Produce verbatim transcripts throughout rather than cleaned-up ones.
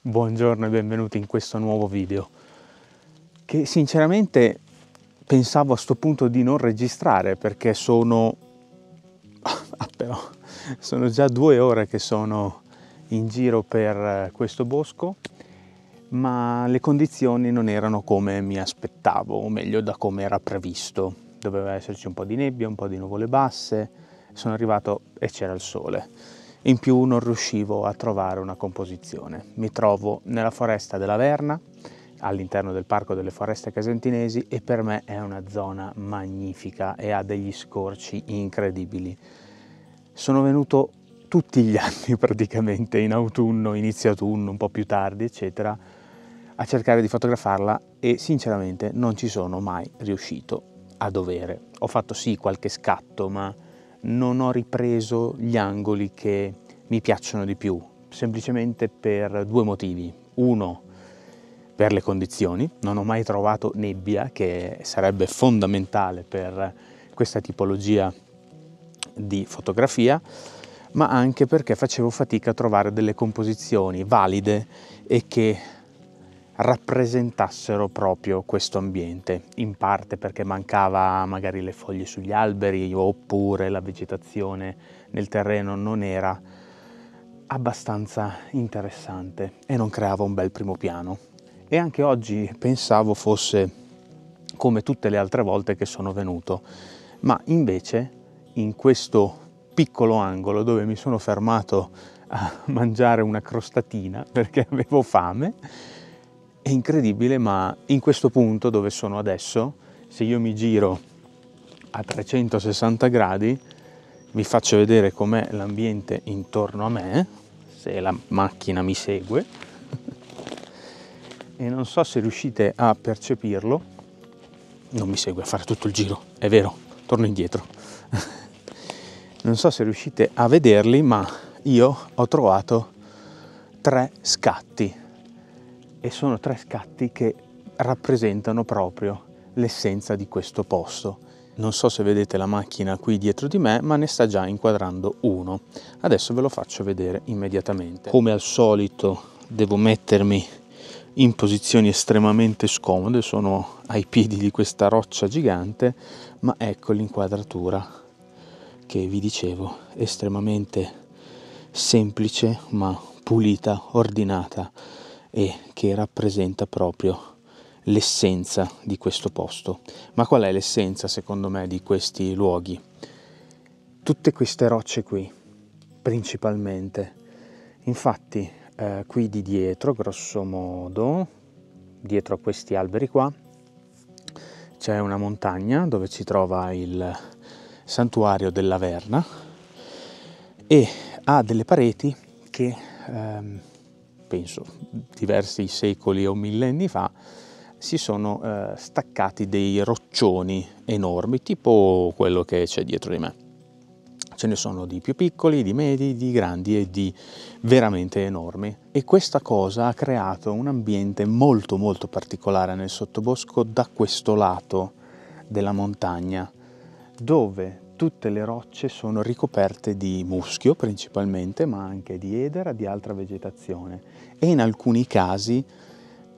Buongiorno e benvenuti in questo nuovo video che sinceramente pensavo a sto punto di non registrare perché sono, ah, però, sono già due ore che sono in giro per questo bosco, ma le condizioni non erano come mi aspettavo, o meglio da come era previsto. Doveva esserci un po' di nebbia, un po' di nuvole basse, sono arrivato e c'era il sole. In più non riuscivo a trovare una composizione. Mi trovo nella foresta della Verna, all'interno del Parco delle Foreste Casentinesi, e per me è una zona magnifica e ha degli scorci incredibili. Sono venuto tutti gli anni praticamente, in autunno, inizio autunno, un po' più tardi, eccetera, a cercare di fotografarla e sinceramente non ci sono mai riuscito a dovere. Ho fatto sì qualche scatto, ma non ho ripreso gli angoli che mi piacciono di più, semplicemente per due motivi. Uno, per le condizioni, non ho mai trovato nebbia, che sarebbe fondamentale per questa tipologia di fotografia, ma anche perché facevo fatica a trovare delle composizioni valide e che rappresentassero proprio questo ambiente, in parte perché mancava magari le foglie sugli alberi oppure la vegetazione nel terreno non era abbastanza interessante e non creava un bel primo piano. E anche oggi pensavo fosse come tutte le altre volte che sono venuto, ma invece in questo piccolo angolo dove mi sono fermato a mangiare una crostatina perché avevo fame, è incredibile, ma in questo punto dove sono adesso, se io mi giro a trecentosessanta gradi, vi faccio vedere com'è l'ambiente intorno a me, se la macchina mi segue, e non so se riuscite a percepirlo, non mi segue a fare tutto il giro, è vero, torno indietro, non so se riuscite a vederli, ma io ho trovato tre scatti. E sono tre scatti che rappresentano proprio l'essenza di questo posto. Non so se vedete la macchina qui dietro di me, ma ne sta già inquadrando uno. Adesso ve lo faccio vedere immediatamente. Come al solito devo mettermi in posizioni estremamente scomode, sono ai piedi di questa roccia gigante, ma ecco l'inquadratura che vi dicevo, estremamente semplice ma pulita, ordinata, e che rappresenta proprio l'essenza di questo posto. Ma qual è l'essenza secondo me di questi luoghi? Tutte queste rocce qui, principalmente. Infatti eh, qui di dietro, grosso modo, dietro a questi alberi qua, c'è una montagna dove si trova il santuario della Verna e ha delle pareti che ehm, penso diversi secoli o millenni fa, si sono eh, staccati dei roccioni enormi, tipo quello che c'è dietro di me. Ce ne sono di più piccoli, di medi, di grandi e di veramente enormi. E questa cosa ha creato un ambiente molto molto particolare nel sottobosco da questo lato della montagna, dove tutte le rocce sono ricoperte di muschio principalmente, ma anche di edera, di altra vegetazione, e in alcuni casi,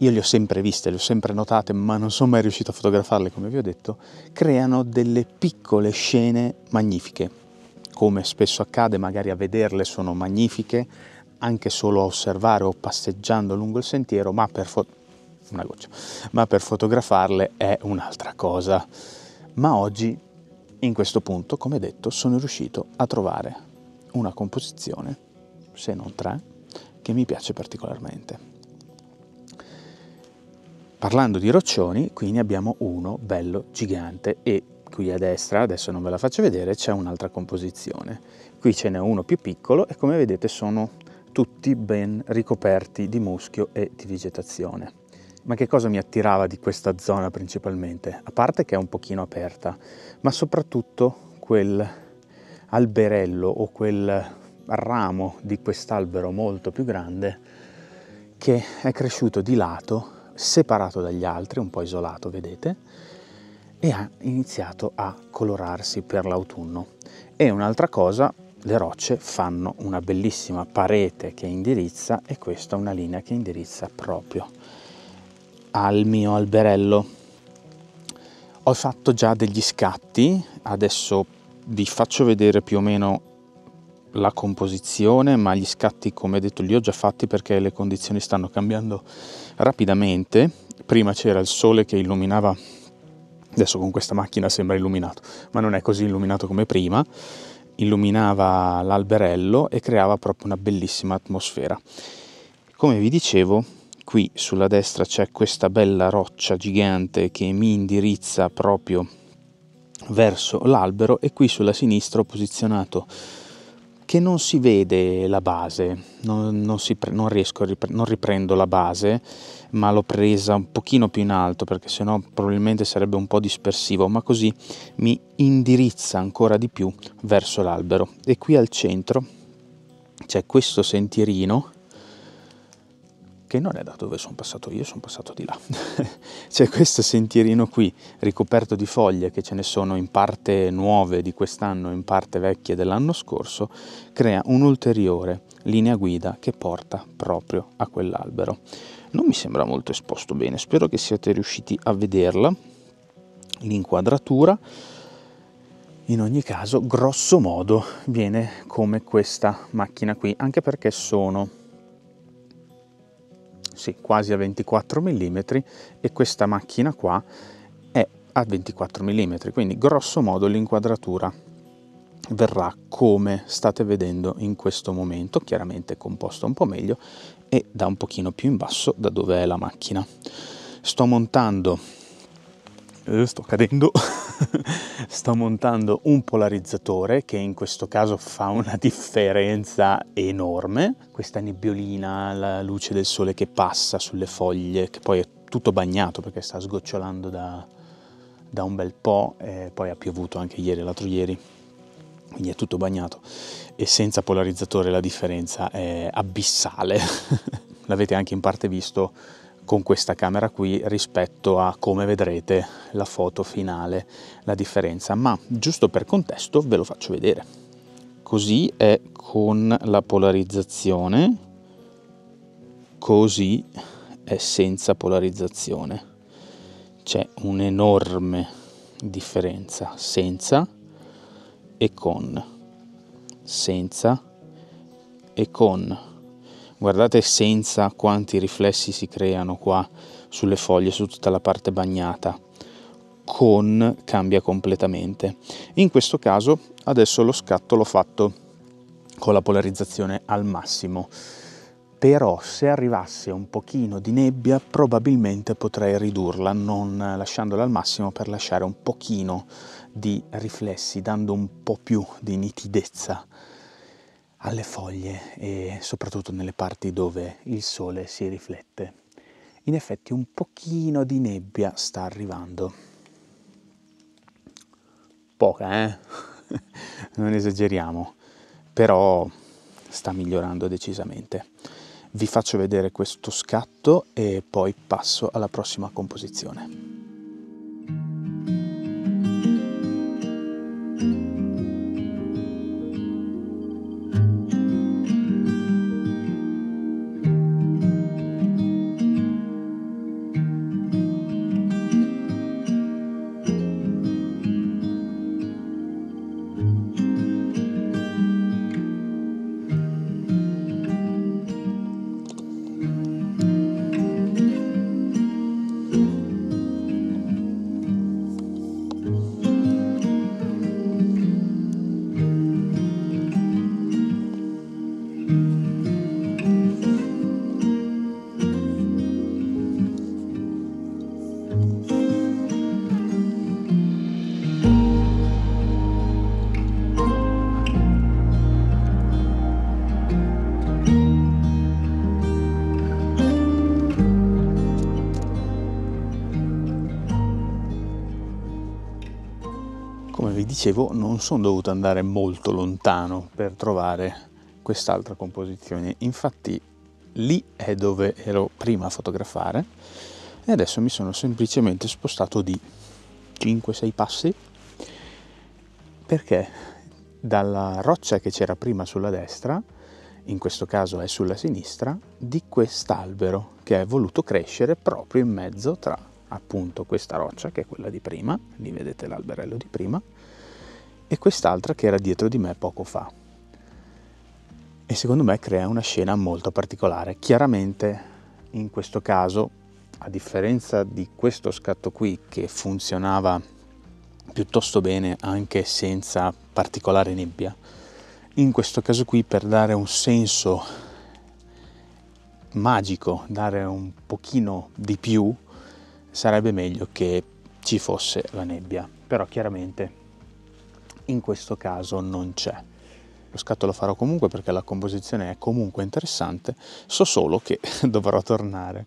io le ho sempre viste, le ho sempre notate, ma non sono mai riuscito a fotografarle come vi ho detto, creano delle piccole scene magnifiche. Come spesso accade, magari a vederle sono magnifiche, anche solo a osservare o passeggiando lungo il sentiero, ma per, fo- una goccia. Ma per fotografarle è un'altra cosa. Ma oggi, in questo punto, come detto, sono riuscito a trovare una composizione, se non tre, che mi piace particolarmente. Parlando di roccioni, qui ne abbiamo uno bello gigante e qui a destra, adesso non ve la faccio vedere, c'è un'altra composizione. Qui ce n'è uno più piccolo e come vedete sono tutti ben ricoperti di muschio e di vegetazione. Ma che cosa mi attirava di questa zona principalmente? A parte che è un pochino aperta, ma soprattutto quel alberello o quel ramo di quest'albero molto più grande che è cresciuto di lato, separato dagli altri, un po' isolato, vedete, e ha iniziato a colorarsi per l'autunno. E un'altra cosa, le rocce fanno una bellissima parete che indirizza, e questa è una linea che indirizza proprio al mio alberello. Ho fatto già degli scatti, adesso vi faccio vedere più o meno la composizione, ma gli scatti, come detto, li ho già fatti perché le condizioni stanno cambiando rapidamente. Prima c'era il sole che illuminava, adesso con questa macchina sembra illuminato, ma non è così illuminato come prima, illuminava l'alberello e creava proprio una bellissima atmosfera. Come vi dicevo, qui sulla destra c'è questa bella roccia gigante che mi indirizza proprio verso l'albero, e qui sulla sinistra ho posizionato, che non si vede la base, non, non, si, non riesco a ripre- non riprendo la base, ma l'ho presa un pochino più in alto perché sennò probabilmente sarebbe un po' dispersivo, ma così mi indirizza ancora di più verso l'albero. E qui al centro c'è questo sentierino, che non è da dove sono passato io, sono passato di là. C'è questo sentierino qui ricoperto di foglie, che ce ne sono in parte nuove di quest'anno, in parte vecchie dell'anno scorso, crea un'ulteriore linea guida che porta proprio a quell'albero. Non mi sembra molto esposto bene, spero che siate riusciti a vederla, l'inquadratura. In ogni caso, grosso modo, viene come questa macchina qui, anche perché sono... sì, quasi a ventiquattro millimetri, e questa macchina qua è a ventiquattro millimetri, quindi grosso modo l'inquadratura verrà come state vedendo in questo momento, chiaramente composta un po' meglio e da un pochino più in basso da dove è la macchina. Sto montando, eh, sto cadendo, sto montando un polarizzatore che in questo caso fa una differenza enorme. Questa nebbiolina, la luce del sole che passa sulle foglie, che poi è tutto bagnato perché sta sgocciolando da, da un bel po', e poi ha piovuto anche ieri e l'altro ieri, quindi è tutto bagnato, e senza polarizzatore la differenza è abissale. L'avete anche in parte visto con questa camera qui rispetto a come vedrete la foto finale, la differenza, ma giusto per contesto ve lo faccio vedere. Così è con la polarizzazione, così è senza polarizzazione. C'è un'enorme differenza senza e con, senza e con. Guardate senza quanti riflessi si creano qua sulle foglie, su tutta la parte bagnata. Con cambia completamente. In questo caso adesso lo scatto l'ho fatto con la polarizzazione al massimo, però se arrivasse un pochino di nebbia probabilmente potrei ridurla, non lasciandola al massimo, per lasciare un pochino di riflessi, dando un po' più di nitidezza alle foglie e soprattutto nelle parti dove il sole si riflette. In effetti un pochino di nebbia sta arrivando. Poca, eh? Non esageriamo, però sta migliorando decisamente. Vi faccio vedere questo scatto e poi passo alla prossima composizione. Dicevo, non sono dovuto andare molto lontano per trovare quest'altra composizione, infatti lì è dove ero prima a fotografare e adesso mi sono semplicemente spostato di cinque sei passi perché dalla roccia che c'era prima sulla destra, in questo caso è sulla sinistra, di quest'albero che è voluto crescere proprio in mezzo tra appunto questa roccia, che è quella di prima, lì vedete l'alberello di prima, e quest'altra che era dietro di me poco fa. E secondo me crea una scena molto particolare. Chiaramente in questo caso, a differenza di questo scatto qui che funzionava piuttosto bene anche senza particolare nebbia, in questo caso qui, per dare un senso magico, dare un pochino di più, sarebbe meglio che ci fosse la nebbia, però chiaramente in questo caso non c'è. Lo scatto lo farò comunque perché la composizione è comunque interessante, so solo che dovrò tornare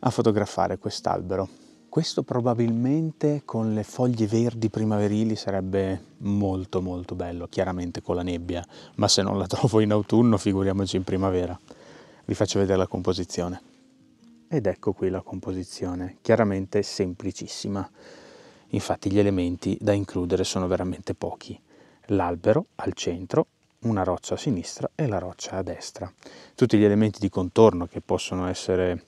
a fotografare quest'albero. Questo probabilmente con le foglie verdi primaverili sarebbe molto molto bello, chiaramente con la nebbia, ma se non la trovo in autunno figuriamoci in primavera. Vi faccio vedere la composizione. Ed ecco qui la composizione, chiaramente semplicissima, infatti gli elementi da includere sono veramente pochi. L'albero al centro, una roccia a sinistra e la roccia a destra. Tutti gli elementi di contorno che possono essere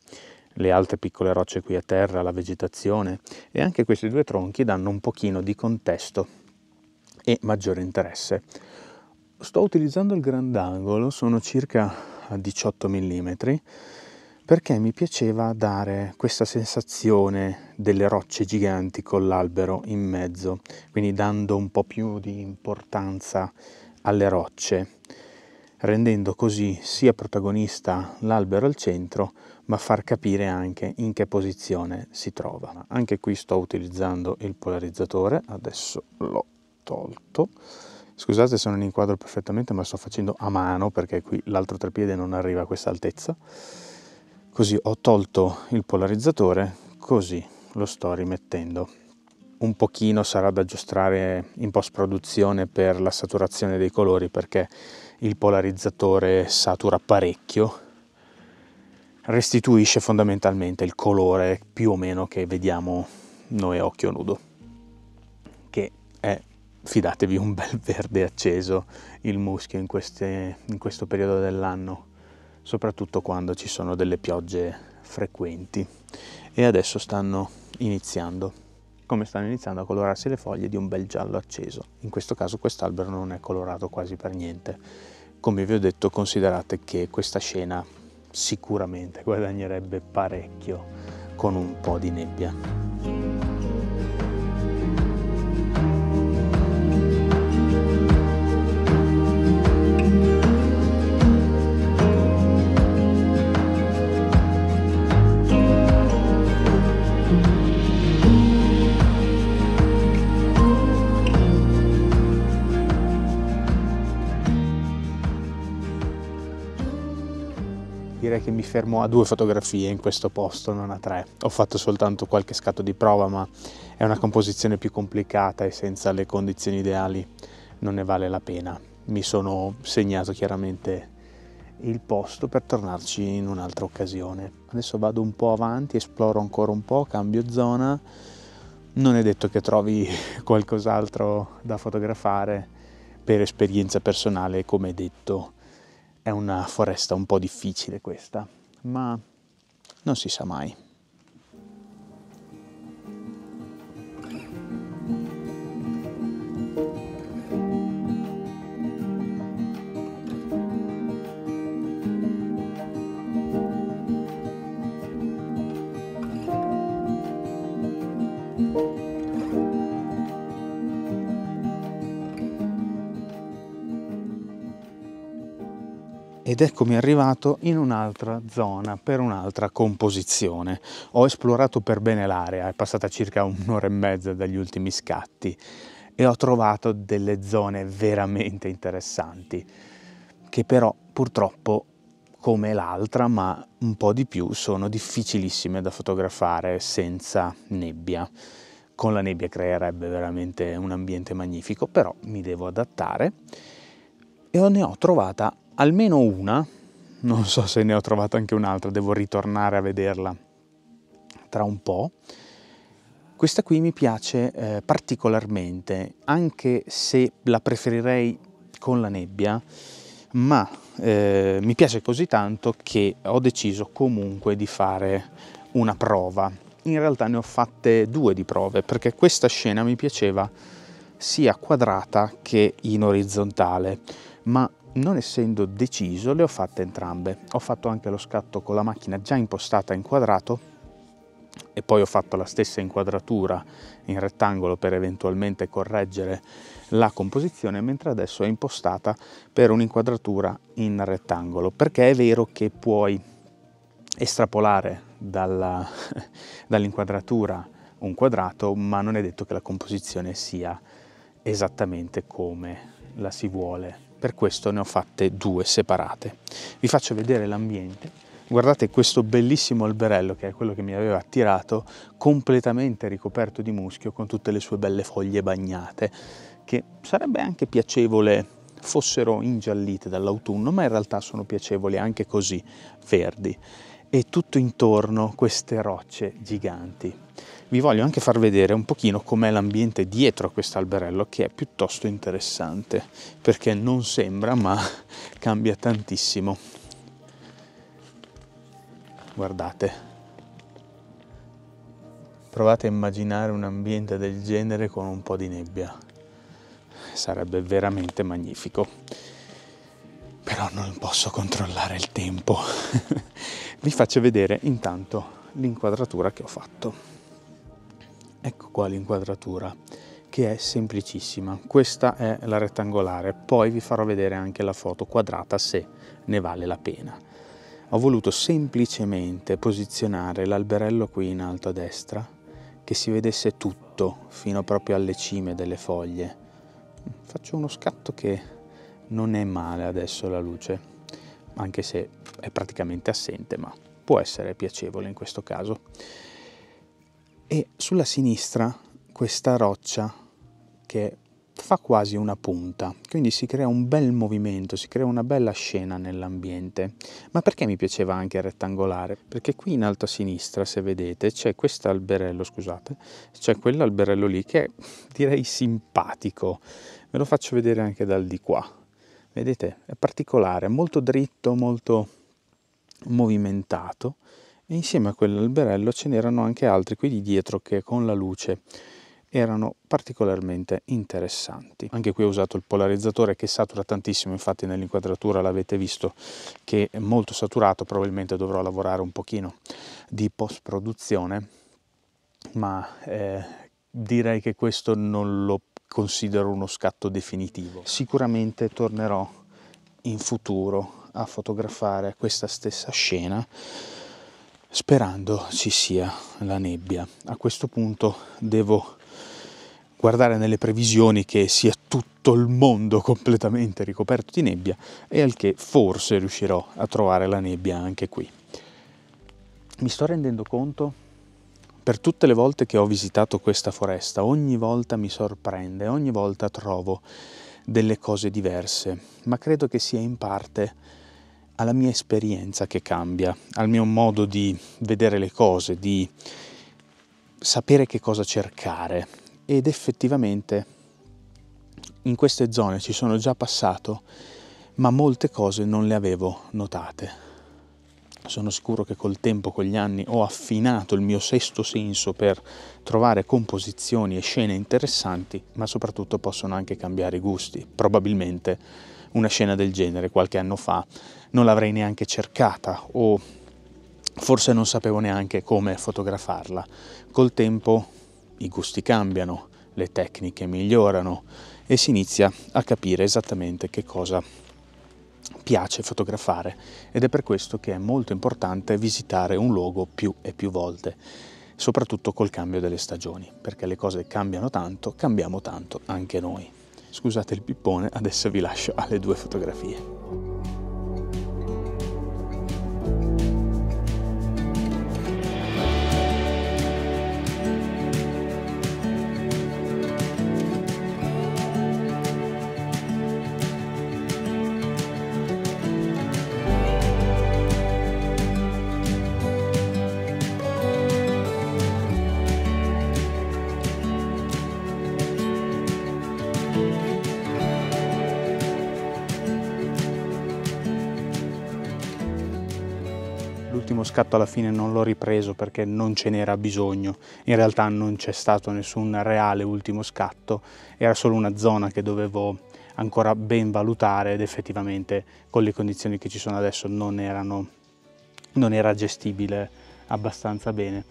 le altre piccole rocce qui a terra, la vegetazione e anche questi due tronchi danno un pochino di contesto e maggiore interesse. Sto utilizzando il grandangolo, sono circa diciotto millimetri, perché mi piaceva dare questa sensazione delle rocce giganti con l'albero in mezzo, quindi dando un po' più di importanza alle rocce, rendendo così sia protagonista l'albero al centro, ma far capire anche in che posizione si trova. Anche qui sto utilizzando il polarizzatore, adesso l'ho tolto. Scusate se non inquadro perfettamente, ma sto facendo a mano perché qui l'altro treppiede non arriva a questa altezza. Così ho tolto il polarizzatore, così lo sto rimettendo. Un pochino sarà da aggiustare in post-produzione per la saturazione dei colori, perché il polarizzatore satura parecchio, restituisce fondamentalmente il colore più o meno che vediamo noi a occhio nudo, che è, fidatevi, un bel verde acceso il muschio in, queste, in questo periodo dell'anno, soprattutto quando ci sono delle piogge frequenti. E adesso stanno iniziando, come stanno iniziando a colorarsi le foglie di un bel giallo acceso. In questo caso quest'albero non è colorato quasi per niente. Come vi ho detto, considerate che questa scena sicuramente guadagnerebbe parecchio con un po' di nebbia. Che mi fermo a due fotografie in questo posto, non a tre. Ho fatto soltanto qualche scatto di prova, ma è una composizione più complicata e senza le condizioni ideali non ne vale la pena. Mi sono segnato chiaramente il posto per tornarci in un'altra occasione. Adesso vado un po' avanti, esploro ancora un po', cambio zona. Non è detto che trovi qualcos'altro da fotografare, per esperienza personale, come detto. È una foresta un po' difficile questa, ma non si sa mai. Ed eccomi arrivato in un'altra zona per un'altra composizione. Ho esplorato per bene l'area, è passata circa un'ora e mezza dagli ultimi scatti e ho trovato delle zone veramente interessanti che però purtroppo, come l'altra ma un po' di più, sono difficilissime da fotografare senza nebbia. Con la nebbia creerebbe veramente un ambiente magnifico, però mi devo adattare e ne ho trovata almeno una, non so se ne ho trovata anche un'altra, devo ritornare a vederla tra un po'. Questa qui mi piace eh, particolarmente, anche se la preferirei con la nebbia, ma eh, mi piace così tanto che ho deciso comunque di fare una prova. In realtà ne ho fatte due di prove, perché questa scena mi piaceva sia quadrata che in orizzontale, ma non essendo deciso le ho fatte entrambe. Ho fatto anche lo scatto con la macchina già impostata in quadrato e poi ho fatto la stessa inquadratura in rettangolo per eventualmente correggere la composizione, mentre adesso è impostata per un'inquadratura in rettangolo, perché è vero che puoi estrapolare dall'inquadratura dall un quadrato, ma non è detto che la composizione sia esattamente come la si vuole. Per questo ne ho fatte due separate. Vi faccio vedere l'ambiente. Guardate questo bellissimo alberello, che è quello che mi aveva attirato, completamente ricoperto di muschio, con tutte le sue belle foglie bagnate, che sarebbe anche piacevole fossero ingiallite dall'autunno, ma in realtà sono piacevoli anche così, verdi. E tutto intorno queste rocce giganti. Vi voglio anche far vedere un pochino com'è l'ambiente dietro a questo alberello, che è piuttosto interessante, perché non sembra, ma cambia tantissimo. Guardate, provate a immaginare un ambiente del genere con un po' di nebbia, sarebbe veramente magnifico, però non posso controllare il tempo. Vi faccio vedere intanto l'inquadratura che ho fatto. Ecco qua l'inquadratura, che è semplicissima. Questa è la rettangolare, poi vi farò vedere anche la foto quadrata se ne vale la pena. Ho voluto semplicemente posizionare l'alberello qui in alto a destra, che si vedesse tutto fino proprio alle cime delle foglie. Faccio uno scatto che non è male adesso la luce, anche se è praticamente assente, ma può essere piacevole in questo caso. E sulla sinistra questa roccia che fa quasi una punta, quindi si crea un bel movimento, si crea una bella scena nell'ambiente. Ma perché mi piaceva anche il rettangolare? Perché qui in alto a sinistra, se vedete, c'è questo alberello, scusate, c'è quell'alberello lì che è, direi, simpatico. Ve lo faccio vedere anche dal di qua. Vedete? È particolare, molto dritto, molto movimentato, e insieme a quell'alberello ce n'erano anche altri qui di dietro che con la luce erano particolarmente interessanti. Anche qui ho usato il polarizzatore, che satura tantissimo, infatti nell'inquadratura l'avete visto che è molto saturato, probabilmente dovrò lavorare un pochino di post produzione, ma eh, direi che questo non lo considero uno scatto definitivo. Sicuramente tornerò in futuro a fotografare questa stessa scena, sperando ci sia la nebbia. A questo punto devo guardare nelle previsioni che sia tutto il mondo completamente ricoperto di nebbia, e al che forse riuscirò a trovare la nebbia anche qui. Mi sto rendendo conto, per tutte le volte che ho visitato questa foresta, ogni volta mi sorprende, ogni volta trovo delle cose diverse, ma credo che sia in parte alla mia esperienza che cambia, al mio modo di vedere le cose, di sapere che cosa cercare. Ed effettivamente in queste zone ci sono già passato, ma molte cose non le avevo notate. Sono sicuro che col tempo, con gli anni, ho affinato il mio sesto senso per trovare composizioni e scene interessanti, ma soprattutto possono anche cambiare i gusti. Probabilmente una scena del genere qualche anno fa non l'avrei neanche cercata, o forse non sapevo neanche come fotografarla. Col tempo i gusti cambiano, le tecniche migliorano e si inizia a capire esattamente che cosa piace fotografare, ed è per questo che è molto importante visitare un luogo più e più volte, soprattutto col cambio delle stagioni, perché le cose cambiano tanto, cambiamo tanto anche noi. Scusate il pippone, adesso vi lascio alle due fotografie. scatto alla fine non l'ho ripreso perché non ce n'era bisogno, in realtà non c'è stato nessun reale ultimo scatto, era solo una zona che dovevo ancora ben valutare ed effettivamente con le condizioni che ci sono adesso non, erano, non era gestibile abbastanza bene.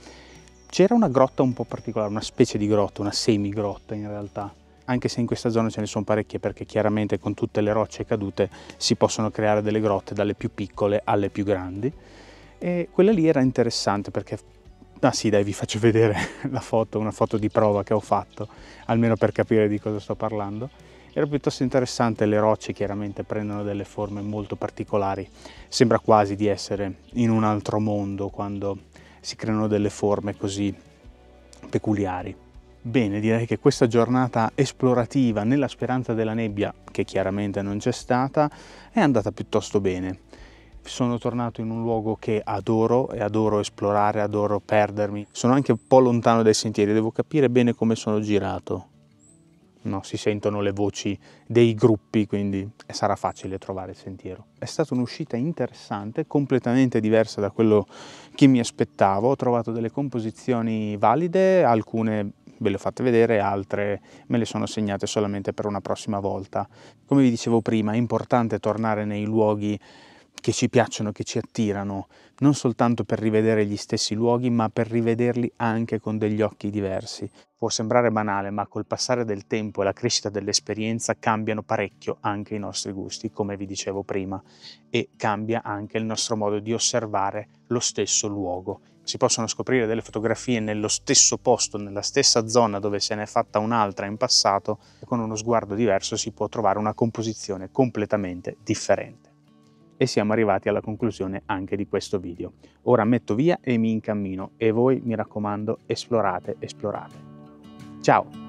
C'era una grotta un po' particolare, una specie di grotta, una semigrotta in realtà, anche se in questa zona ce ne sono parecchie perché chiaramente con tutte le rocce cadute si possono creare delle grotte dalle più piccole alle più grandi, e quella lì era interessante perché, ah sì dai vi faccio vedere la foto, una foto di prova che ho fatto, almeno per capire di cosa sto parlando. Era piuttosto interessante, le rocce chiaramente prendono delle forme molto particolari, sembra quasi di essere in un altro mondo quando si creano delle forme così peculiari. Bene, direi che questa giornata esplorativa nella speranza della nebbia, che chiaramente non c'è stata, è andata piuttosto bene. Sono tornato in un luogo che adoro e adoro esplorare, adoro perdermi. Sono anche un po' lontano dai sentieri, devo capire bene come sono girato. No, si sentono le voci dei gruppi, quindi sarà facile trovare il sentiero. È stata un'uscita interessante, completamente diversa da quello che mi aspettavo. Ho trovato delle composizioni valide, alcune ve le ho fatte vedere, altre me le sono segnate solamente per una prossima volta. Come vi dicevo prima, è importante tornare nei luoghi che ci piacciono, che ci attirano, non soltanto per rivedere gli stessi luoghi, ma per rivederli anche con degli occhi diversi. Può sembrare banale, ma col passare del tempo e la crescita dell'esperienza cambiano parecchio anche i nostri gusti, come vi dicevo prima, e cambia anche il nostro modo di osservare lo stesso luogo. Si possono scoprire delle fotografie nello stesso posto, nella stessa zona dove se n'è fatta un'altra in passato, e con uno sguardo diverso si può trovare una composizione completamente differente. E siamo arrivati alla conclusione anche di questo video. Ora metto via e mi incammino, e voi mi raccomando esplorate, esplorate. Ciao!